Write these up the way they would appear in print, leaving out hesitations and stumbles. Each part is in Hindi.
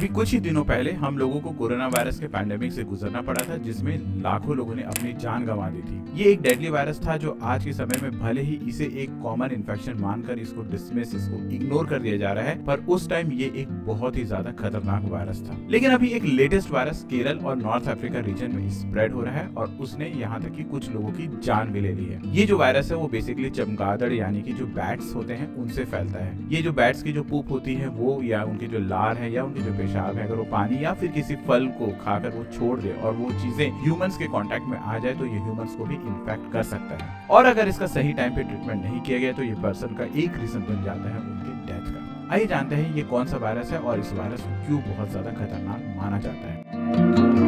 अभी कुछ ही दिनों पहले हम लोगों को कोरोना वायरस के पैंडेमिक से गुजरना पड़ा था, जिसमें लाखों लोगों ने अपनी जान गंवा दी थी। ये एक डेडली वायरस था जो आज के समय में भले ही इसे एक कॉमन इन्फेक्शन मानकर इसको डिसमिस, इसको इग्नोर कर दिया जा रहा है, पर उस टाइम ये एक बहुत ही ज्यादा खतरनाक वायरस था। लेकिन अभी एक लेटेस्ट वायरस केरल और नॉर्थ अफ्रीका रीजन में स्प्रेड हो रहा है और उसने यहाँ तक की कुछ लोगों की जान भी ले ली है। ये जो वायरस है वो बेसिकली चमगादड़ यानी की जो बैट्स होते हैं उनसे फैलता है। ये जो बैट्स की जो पूप होती है वो, या उनके जो लार है, या उनके जो पेशाब है, अगर वो पानी या फिर किसी फल को खाकर वो छोड़ दे और वो चीजें ह्यूमंस के कांटेक्ट में आ जाए तो ये ह्यूमंस को भी इंफेक्ट कर सकता है। और अगर इसका सही टाइम पे ट्रीटमेंट नहीं किया गया तो ये पर्सन का एक रीजन बन जाता है उनकी डेथ का। आइए जानते हैं ये कौन सा वायरस है और इस वायरस को क्यों बहुत ज्यादा खतरनाक माना जाता है।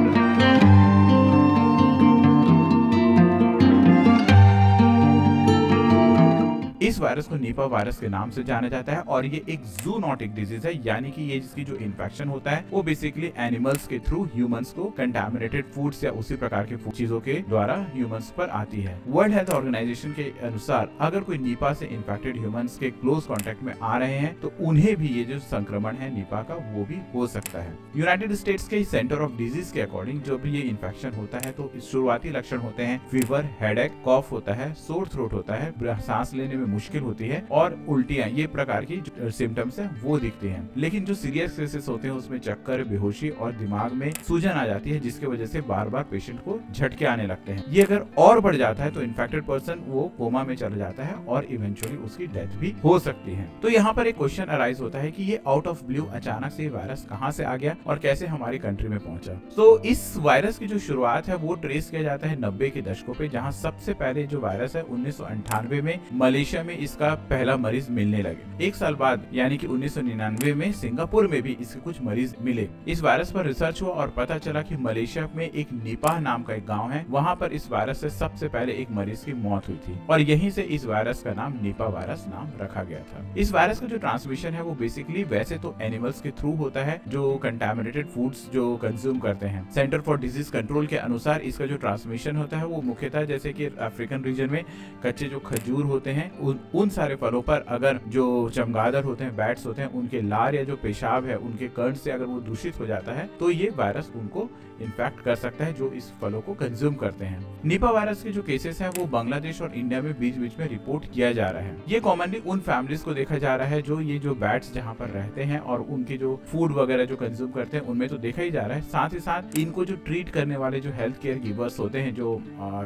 इस वायरस को नीपा वायरस के नाम से जाना जाता है और ये एक जूनोटिक डिजीज है, यानी कि ये जिसकी जो इन्फेक्शन होता है वो बेसिकली एनिमल्स के थ्रू ह्यूमंस को कंटामिनेटेड फूड्स या उसी प्रकार के चीजों के द्वारा ह्यूमंस पर आती है। वर्ल्ड हेल्थ ऑर्गेनाइजेशन के अनुसार अगर कोई नीपा से इन्फेक्टेड ह्यूमंस के क्लोज कॉन्टेक्ट में आ रहे हैं तो उन्हें भी ये जो संक्रमण है नीपा का वो भी हो सकता है। यूनाइटेड स्टेट्स के सेंटर ऑफ डिजीज के अकॉर्डिंग जो भी ये इन्फेक्शन होता है तो शुरुआती लक्षण होते हैं फीवर, हेडेक, कॉफ होता है, सोर थ्रोट होता है, सांस लेने में मुश्किल होती है और उल्टियां, ये प्रकार की सिम्टम्स है वो दिखती हैं। लेकिन जो सीरियस केसेस होते हैं उसमें चक्कर, बेहोशी और दिमाग में सूजन आ जाती है, जिसके वजह से बार बार पेशेंट को झटके आने लगते हैं। ये अगर और बढ़ जाता है तो इन्फेक्टेड पर्सन वो कोमा में चला जाता है और इवेंचुअली उसकी डेथ भी हो सकती है। तो यहाँ पर एक क्वेश्चन अराइज होता है की ये आउट ऑफ ब्लू अचानक से वायरस कहाँ से आ गया और कैसे हमारी कंट्री में पहुंचा। तो इस वायरस की जो शुरुआत है वो ट्रेस किया जाता है 90 के दशकों पे, जहाँ सबसे पहले जो वायरस है 1998 में मलेशिया में इसका पहला मरीज मिलने लगे। एक साल बाद यानी कि 1999 में सिंगापुर में भी इसके कुछ मरीज मिले। इस वायरस पर रिसर्च हुआ और पता चला कि मलेशिया में एक निपाह नाम का एक गांव है, वहां पर इस वायरस से सबसे पहले एक मरीज की मौत हुई थी और यहीं से इस वायरस का नाम निपाह वायरस नाम रखा गया था। इस वायरस का जो ट्रांसमिशन है वो बेसिकली वैसे तो एनिमल्स के थ्रू होता है जो कंटामिनेटेड फूड्स जो कंज्यूम करते हैं। सेंटर फॉर डिजीज कंट्रोल के अनुसार इसका जो ट्रांसमिशन होता है वो मुख्यतः जैसे की अफ्रीकन रीजन में कच्चे जो खजूर होते हैं उन सारे फलों पर अगर जो चमगादड़ होते हैं, बैट्स होते हैं, उनके लार या जो पेशाब है उनके कण से अगर वो दूषित हो जाता है तो ये वायरस उनको इन्फेक्ट कर सकता है जो इस फलों को कंज्यूम करते हैं। निपा वायरस के जो केसेस हैं वो बांग्लादेश और इंडिया में बीच बीच में रिपोर्ट किया जा रहा है। ये कॉमनली उन फैमिलीज को देखा जा रहा है जो ये जो बैट्स जहाँ पर रहते हैं और उनके जो फूड वगैरह जो कंज्यूम करते हैं उनमें तो देखा ही जा रहा है। साथ ही साथ इनको जो ट्रीट करने वाले जो हेल्थ केयर गिवर्स होते हैं, जो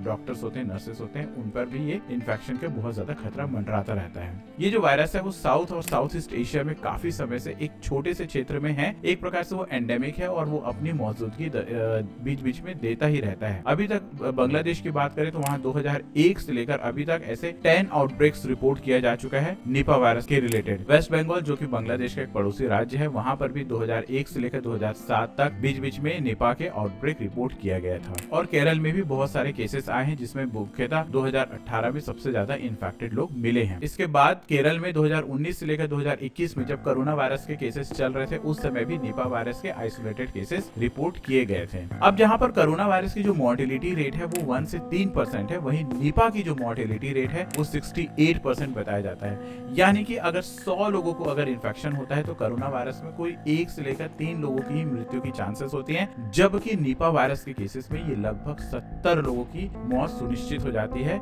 डॉक्टर्स होते हैं, नर्सेस होते हैं, उन पर भी ये इन्फेक्शन के बहुत ज्यादा खतरा मंडराता रहता है। ये जो वायरस है वो साउथ और साउथ ईस्ट एशिया में काफी समय से एक छोटे से क्षेत्र में है, एक प्रकार से वो एंडेमिक है और वो अपनी मौजूदगी बीच बीच में देता ही रहता है। अभी तक बांग्लादेश की बात करें तो वहाँ 2001 से लेकर अभी तक ऐसे 10 आउटब्रेक्स रिपोर्ट किया जा चुका है निपा वायरस के रिलेटेड। वेस्ट बंगाल जो कि बांग्लादेश का एक पड़ोसी राज्य है, वहाँ पर भी 2001 से लेकर 2007 तक बीच बीच में निपा के आउटब्रेक रिपोर्ट किया गया था। और केरल में भी बहुत सारे केसेस आए हैं जिसमें मुख्यतः 2018 में सबसे ज्यादा इन्फेक्टेड लोग मिले हैं। इसके बाद केरल में 2019 से लेकर 2021 में जब कोरोना वायरस के केसेस चल रहे थे उस समय भी निपा वायरस के आइसोलेटेड केसेस रिपोर्ट किए गए थे। अब जहां पर कोरोना वायरस की जो मॉर्टेलिटी रेट है वो 1 से 3% है, वहीं निपा की जो मॉर्टेलिटी रेट है वो 68% बताया जाता है। यानी कि अगर 100 लोगों को अगर इन्फेक्शन होता है तो कोरोना वायरस में कोई 1 से लेकर 3 लोगों की मृत्यु की चांसेस होती है, जबकि निपा वायरस के केसेस में ये लगभग 70 लोगों की मौत सुनिश्चित हो जाती है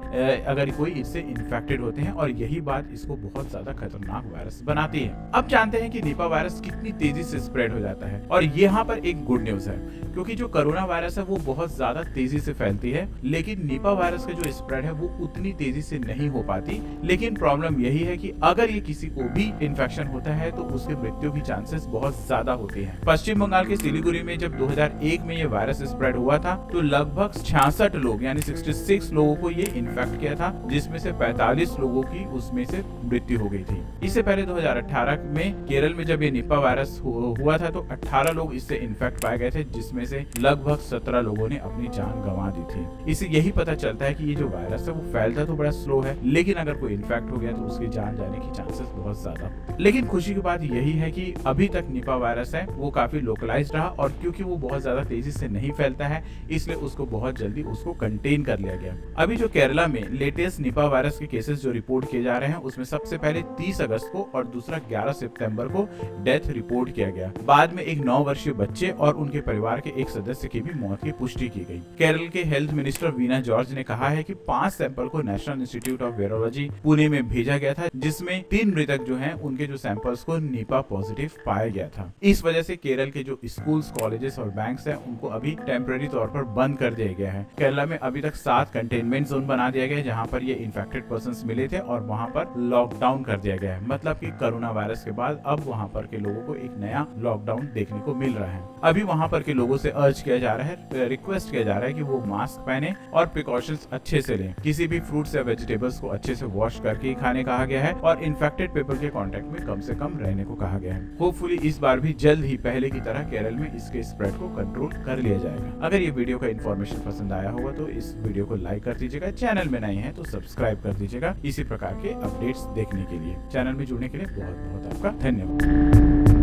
अगर कोई इससे इन्फेक्टेड होते हैं, और यही बात इसको बहुत ज्यादा खतरनाक वायरस बनाती है। अब जानते हैं कि निपा वायरस कितनी तेजी से स्प्रेड हो जाता है, और यहाँ पर एक गुड न्यूज है क्योंकि जो कोरोना वायरस है वो बहुत ज्यादा तेजी से फैलती है, लेकिन निपा वायरस का जो स्प्रेड है वो उतनी तेजी से नहीं हो पाती। लेकिन प्रॉब्लम यही है कि अगर ये किसी को भी इन्फेक्शन होता है तो उसके मृत्यु की चांसेस बहुत ज्यादा होती है। पश्चिम बंगाल के सिलीगुड़ी में जब 2001 में ये वायरस स्प्रेड हुआ था तो लगभग 66 लोग यानी 66 लोगों को ये इन्फेक्ट किया था, जिसमें से 45 लोगों की उसमें से मृत्यु हो गई थी। इससे पहले 2018 में केरल में जब ये निपा वायरस हुआ था तो 18 लोग इससे इन्फेक्ट पाए गए थे, जिसमें से लगभग 17 लोगों ने अपनी जान गंवा दी थी। इससे यही पता चलता है कि ये जो वायरस है वो फैलता तो बड़ा स्लो है, लेकिन अगर कोई इन्फेक्ट हो गया तो उसकी जान जाने की चांसेस बहुत ज्यादा होती है। लेकिन खुशी की बात यही है कि अभी तक निपा वायरस है वो काफी लोकलाइज रहा और क्योंकि वो बहुत ज्यादा तेजी से नहीं फैलता है इसलिए उसको बहुत जल्दी उसको कंटेन कर लिया गया। अभी जो केरला में लेटेस्ट निपा वायरस के केसेस जो रिपोर्ट रिपोर्ट किए जा रहे हैं, उसमें सबसे पहले 30 अगस्त को और दूसरा 11 सितंबर को डेथ रिपोर्ट किया गया। बाद में एक 9 वर्षीय बच्चे और उनके परिवार के एक सदस्य की भी मौत की पुष्टि की गई। केरल के हेल्थ मिनिस्टर वीना जॉर्ज ने कहा है कि 5 सैंपल को national institute of virology Pune में भेजा गया था, जिसमें 3 मृतक जो है उनके जो सैंपल्स को निपा पॉजिटिव पाया गया था। इस वजह से केरल के जो स्कूल्स, कॉलेजेस और बैंक्स हैं उनको अभी टेम्परेरी तौर पर बंद कर दिया गया है। केरला में अभी तक 7 कंटेनमेंट जोन बना दिया गया है जहाँ पर ये इन्फेक्टेड पर्संस मिले थे और वहाँ पर लॉकडाउन कर दिया गया है। मतलब कि कोरोना वायरस के बाद अब वहाँ पर के लोगों को एक नया लॉकडाउन देखने को मिल रहा है। अभी वहाँ पर के लोगों से अर्ज किया जा रहा है, रिक्वेस्ट किया जा रहा है कि वो मास्क पहने और प्रिकॉशंस अच्छे से लें। किसी भी फ्रूट्स या वेजिटेबल्स को अच्छे से वॉश करके ही खाने कहा गया है और इन्फेक्टेड पीपल के कॉन्टेक्ट में कम से कम रहने को कहा गया है। होपफुली इस बार भी जल्द ही पहले की तरह केरल में इसके स्प्रेड को कंट्रोल कर लिया जाएगा। अगर ये वीडियो का इन्फॉर्मेशन पसंद आया होगा तो इस वीडियो को लाइक कर दीजिएगा, चैनल में नए हैं तो सब्सक्राइब कर दीजिएगा। इसी प्रकार के अपडेट्स देखने के लिए चैनल में जुड़ने के लिए बहुत बहुत आपका धन्यवाद।